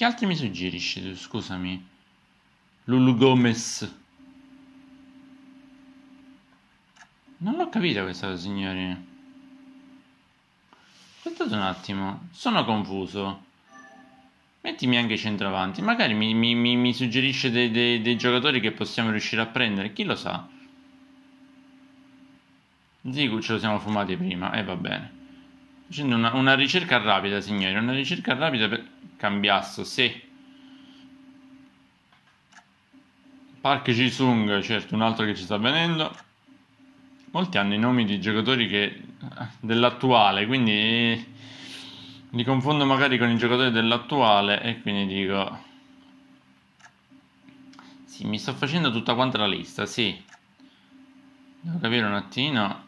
Che altri mi suggerisci tu? Scusami. Lulu Gomez. Non l'ho capito questa cosa, signori. Aspettate un attimo, sono confuso. Mettimi anche i centravanti. Magari mi suggerisce dei giocatori che possiamo riuscire a prendere. Chi lo sa? Zigu ce lo siamo fumati prima. E va bene. Facendo una ricerca rapida, signori. Una ricerca rapida per... Cambiasso, sì. Park Jisung, certo, un altro che ci sta venendo. Molti hanno i nomi di giocatori che... dell'attuale, quindi... li confondo magari con i giocatori dell'attuale e quindi dico... Sì, mi sto facendo tutta quanta la lista, sì. Devo capire un attimo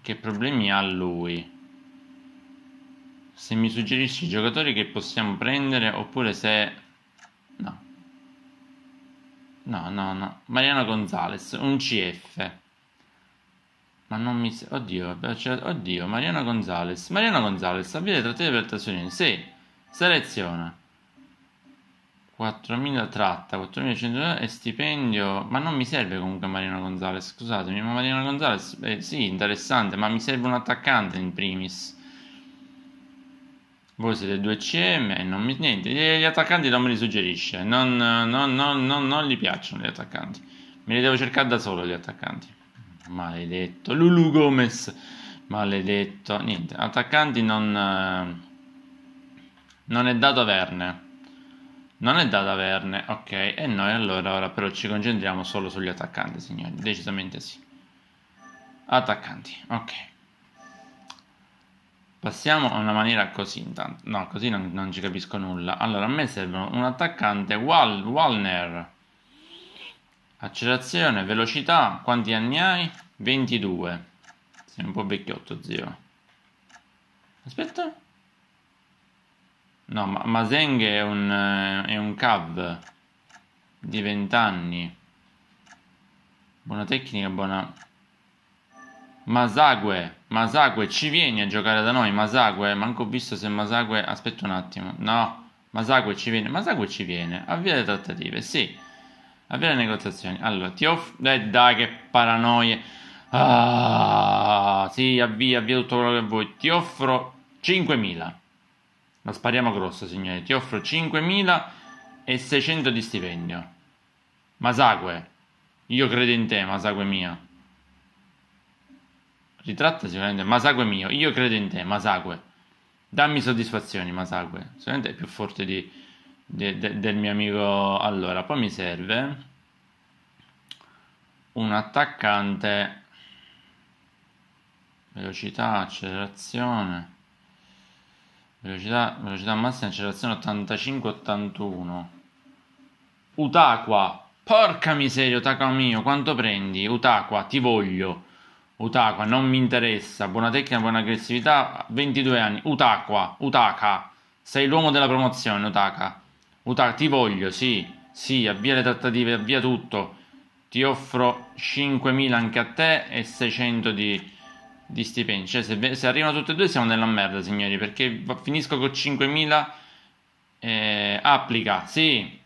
che problemi ha lui. Se mi suggerisci i giocatori che possiamo prendere oppure se... No. No. Mariano González, un CF. Ma non mi... Oddio, oddio, Mariano González. Mariano González, avviate trattati per trasferire. Sì, seleziona. 4.000 tratta, 4.100 e stipendio. Ma non mi serve comunque Mariano González, scusatemi. Ma Mariano González, sì, interessante, ma mi serve un attaccante in primis. Voi siete 2 CM e non mi... Niente, gli attaccanti non me li suggerisce. Non gli piacciono gli attaccanti. Me li devo cercare da solo gli attaccanti. Maledetto Lulu Gomez. Maledetto. Niente, attaccanti non è dato averne. Non è dato averne. Ok, e noi allora ora però ci concentriamo solo sugli attaccanti, signori. Decisamente sì. Attaccanti, ok. Passiamo a una maniera così intanto. No, così non ci capisco nulla. Allora, a me servono un attaccante Wallner. Accelerazione, velocità. Quanti anni hai? 22. Sei un po' vecchiotto, zio. Aspetta. No, ma Masague è un cav di 20 anni. Buona tecnica, buona. Masague, ci vieni a giocare da noi? Masague, manco ho visto se Masague... Aspetta un attimo. No, Masague ci viene. Avvia le trattative, sì. Avvia le negoziazioni. Allora, ti offro... Dai, che paranoie. Ah, sì, avvia tutto quello che vuoi. Ti offro 5.000. La spariamo grosso, signori. Ti offro 5.600 di stipendio. Masague, io credo in te, Masague mia. Ritratta sicuramente. Masague mio, io credo in te, Masague. Dammi soddisfazioni, Masague. Sicuramente è più forte del mio amico. Allora, poi mi serve un attaccante. Velocità, accelerazione. Velocità massima, accelerazione 85-81. Utaqua. Porca miseria, Utaqua mio, quanto prendi? Utaqua, ti voglio. Utaqua, non mi interessa. Buona tecnica, buona aggressività. 22 anni. Utaka. Sei l'uomo della promozione, Utaka. Utaka, ti voglio, sì. Sì, avvia le trattative, avvia tutto. Ti offro 5.000 anche a te e 600 di stipendi. Cioè, se arrivano tutte e due siamo nella merda, signori. Perché finisco con 5.000. Applica, sì.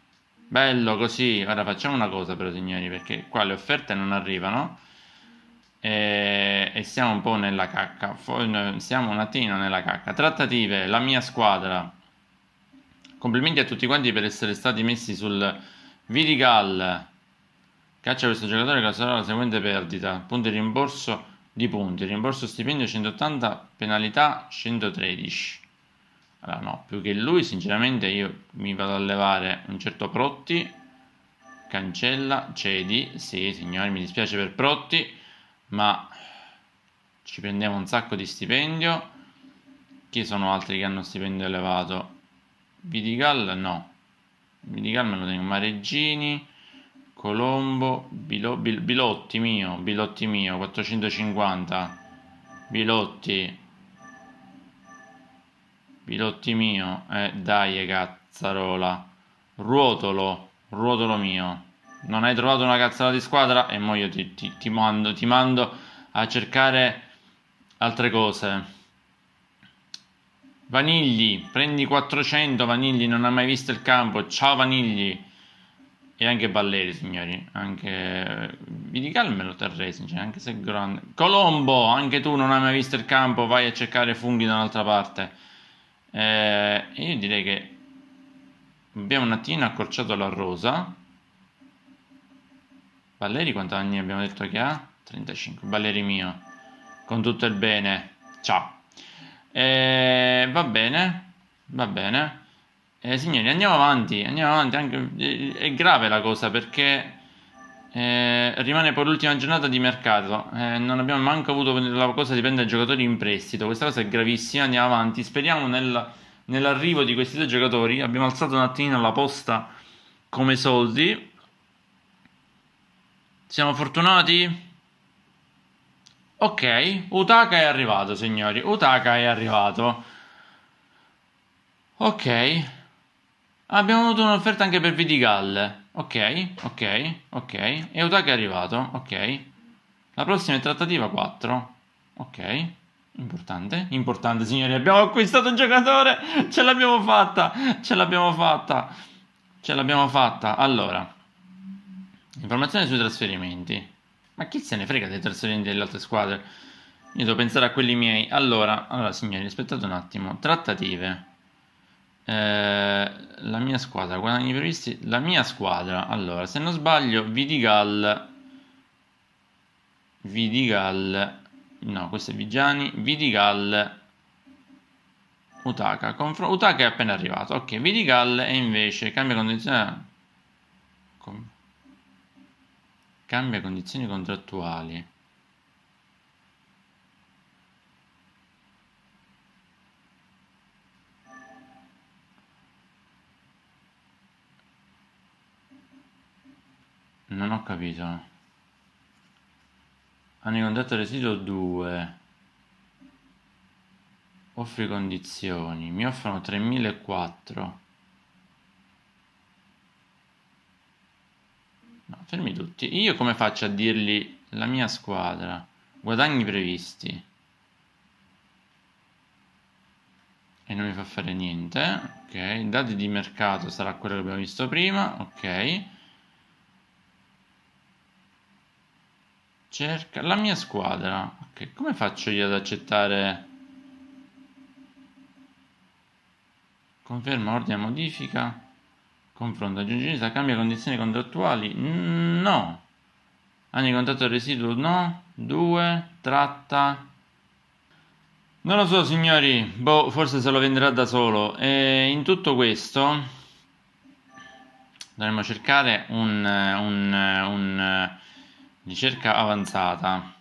Bello, così. Ora facciamo una cosa però, signori, perché qua le offerte non arrivano. E siamo un po' nella cacca. Siamo un attimo nella cacca. Trattative, la mia squadra. Complimenti a tutti quanti per essere stati messi sul Vidigal. Caccia questo giocatore che sarà la seguente perdita. Punti rimborso di punti. Rimborso stipendio 180, penalità 113. Allora no, più che lui sinceramente io mi vado a levare un certo Protti. Cancella, cedi. Sì signori, mi dispiace per Protti, ma ci prendiamo un sacco di stipendio. Chi sono altri che hanno stipendio elevato? Vidigal no. Vidigal me lo tengo. Mareggini, Colombo, Bilotti mio, 450. Bilotti mio, dai cazzarola. Ruotolo mio. Non hai trovato una cazzola di squadra? E mo' io ti mando a cercare altre cose. Vanigli, prendi 400. Vanigli non ha mai visto il campo. Ciao Vanigli. E anche Balleri, signori. Anche Vidigal me lo Terresi, cioè, anche se è grande. Colombo, anche tu non hai mai visto il campo. Vai a cercare funghi da un'altra parte. Io direi che abbiamo un attimo accorciato la rosa. Balleri quanti anni abbiamo detto che ha? 35. Balleri mio, con tutto il bene. Ciao. Va bene, va bene. Signori, andiamo avanti, anche, è grave la cosa perché rimane poi l'ultima giornata di mercato, non abbiamo manco avuto la cosa di prendere giocatori in prestito, questa cosa è gravissima, andiamo avanti, speriamo nell'arrivo di questi due giocatori, abbiamo alzato un attimino la posta come soldi, siamo fortunati? Ok, Utaka è arrivato, signori. Utaka è arrivato. Ok. Abbiamo avuto un'offerta anche per Vidigal. Ok, ok, ok. E Utaka è arrivato, ok. La prossima è trattativa 4. Ok. Importante, importante, signori. Abbiamo acquistato un giocatore. Ce l'abbiamo fatta. Ce l'abbiamo fatta. Ce l'abbiamo fatta. Allora. Informazioni sui trasferimenti. Ma chi se ne frega dei trasferimenti delle altre squadre? Io devo pensare a quelli miei. Allora signori, aspettate un attimo. Trattative. La mia squadra, guadagni previsti. La mia squadra, allora, se non sbaglio, Vidigal. No, questo è Vigiani. Vidigal. Utaka. Utaka è appena arrivato. Ok, Vidigal è invece... Cambia condizione... Cambia condizioni contrattuali. Non ho capito. Hanno in contratto residuo 2. Offri condizioni. Mi offrono 3.004. No, fermi tutti. Io come faccio a dirgli la mia squadra? Guadagni previsti. E non mi fa fare niente. Ok. Dati di mercato sarà quello che abbiamo visto prima. Ok. Cerca la mia squadra. Ok. Come faccio io ad accettare? Conferma, ordine, modifica. Confronto, aggiungerita, cambia condizioni contrattuali? No. Anni di contratto residuo? No. 2. Tratta. Non lo so, signori. Boh, forse se lo venderà da solo. E in tutto questo dovremmo cercare un ricerca avanzata.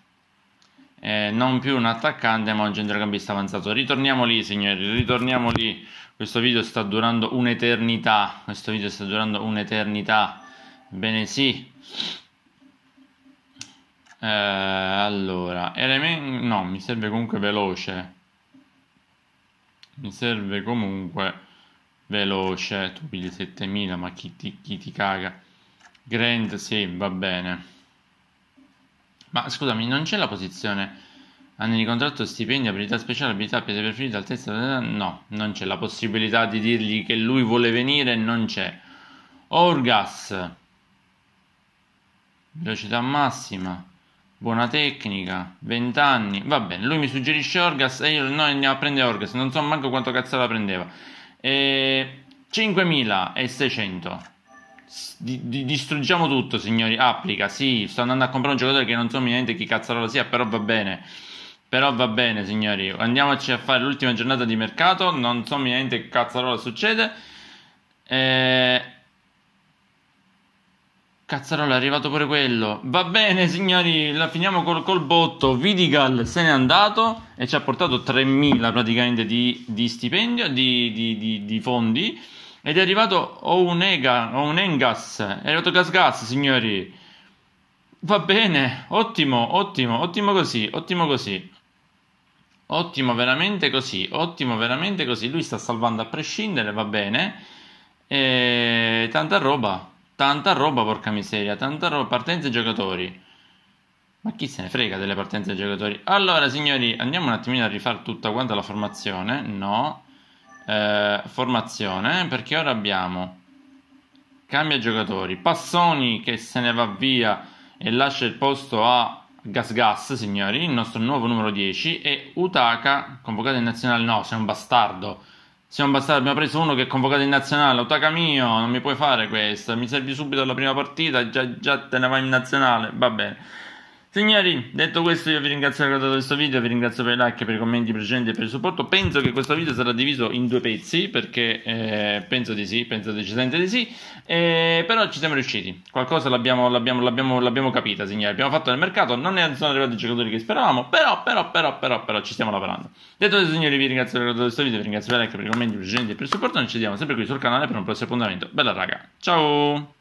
Non più un attaccante, ma un centrocampista avanzato. Ritorniamo lì, signori, ritorniamo lì. Questo video sta durando un'eternità. Questo video sta durando un'eternità. Bene, sì. Allora, no, mi serve comunque veloce. Mi serve comunque veloce. Tu pigli 7000, ma chi ti caga? Grant, sì, va bene. Ma scusami, non c'è la posizione... Anni di contratto, stipendio, abilità speciale, abilità preferita, altezza... No, non c'è la possibilità di dirgli che lui vuole venire, non c'è. Ergas. Velocità massima. Buona tecnica. 20 anni. Va bene, lui mi suggerisce Ergas e io... Noi andiamo a prendere Ergas, non so manco quanto cazzata prendeva. 5.600. Distruggiamo tutto, signori. Applica, sì, sto andando a comprare un giocatore che non so minimamente chi cazzarola sia, però va bene. Però va bene, signori, andiamoci a fare l'ultima giornata di mercato, non so niente che cazzarola succede. Cazzarola è arrivato pure quello. Va bene, signori, la finiamo col botto. Vidigal se n'è andato e ci ha portato 3.000 praticamente di stipendio, di fondi. Ed è arrivato Ergas, è arrivato Gas, signori. Va bene, ottimo, ottimo, ottimo così, ottimo così. Ottimo veramente così, ottimo veramente così. Lui sta salvando a prescindere, va bene. E tanta roba, porca miseria, tanta roba. Partenze e giocatori. Ma chi se ne frega delle partenze e giocatori? Allora, signori, andiamo un attimino a rifare tutta quanta la formazione. No, formazione, perché ora abbiamo cambia giocatori, Passoni che se ne va via e lascia il posto a Gasgas, signori, il nostro nuovo numero 10, e Utaka convocato in nazionale. No, sei un bastardo, sei un bastardo, abbiamo preso uno che è convocato in nazionale. Utaka mio, non mi puoi fare questa, mi servi subito alla prima partita, già te ne vai in nazionale, va bene. Signori, detto questo, io vi ringrazio per aver guardato questo video, vi ringrazio per i like, per i commenti precedenti e per il supporto. Penso che questo video sarà diviso in due pezzi, perché penso di sì, penso decisamente di sì, però ci siamo riusciti, qualcosa l'abbiamo capita, signori, abbiamo fatto nel mercato, non sono arrivati i giocatori che speravamo, però ci stiamo lavorando. Detto questo, signori, vi ringrazio per aver guardato questo video, vi ringrazio per i like, per i commenti precedenti e per il supporto, noi ci vediamo sempre qui sul canale per un prossimo appuntamento. Bella raga, ciao!